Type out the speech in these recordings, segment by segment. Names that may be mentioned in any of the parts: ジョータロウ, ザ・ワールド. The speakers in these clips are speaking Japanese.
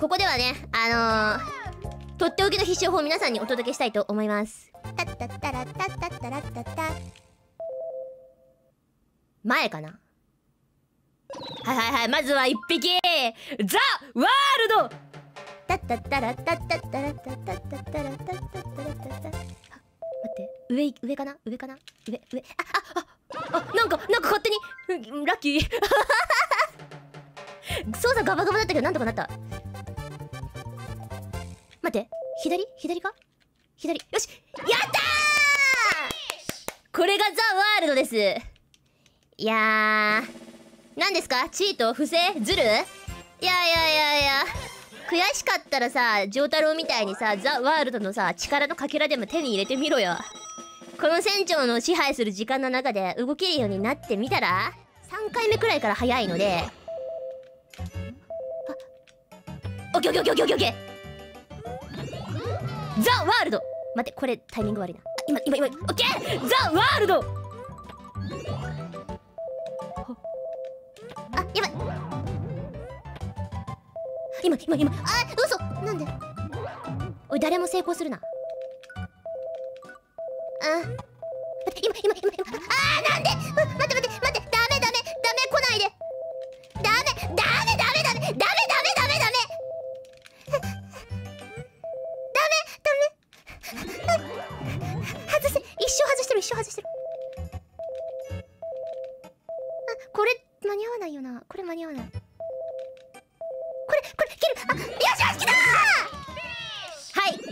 ここではね、とっておきの必勝法を皆さんにお届けしたいと思います。タッタッタラッタッタッタラッタッタ前かな。はいはいはい、まずは1匹ザ・ワールド。タッタッタラッタッタッタラッタッタッタッタラッタッタッタラッタッタッタ。待って、上かな、上かな、上あ、なんか勝手にラッキー操作ガバガバだったけどなんとかなった。待って、左か、左、よし、やったー。これがザ・ワールドです。いやー、なんですか、チート、不正、ズル。いや悔しかったらさ、ジョータロウみたいにさ、ザ・ワールドのさ、力のかけらでも手に入れてみろよ。この船長の支配する時間の中で動けるようになってみたら、3回目くらいから早いので。あ、オッケーオッケーオッケーオッケーオッケー。ザ・ワールド。待って、これタイミング悪いな。今オッケー、ザ・ワールド。あ、やばい、今、あ、嘘、なんで、おい、誰も成功するな。あ、待って、今、あ、なんで、待って、ダメ、来ないで、ダメ。一生外してる。あ、これ間に合わないよな、これ間に合わない、これ切る。あ、よしよし、来たー。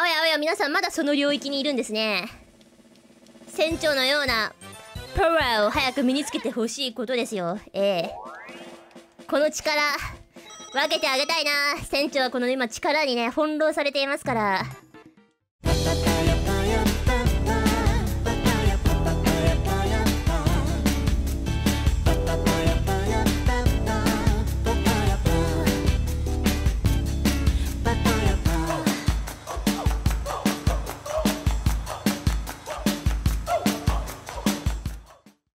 はい、おや皆さん、まだその領域にいるんですね。船長のようなパワーを早く身につけてほしいことですよ。この力分けてあげたいな。船長はこの今力にね翻弄されていますから。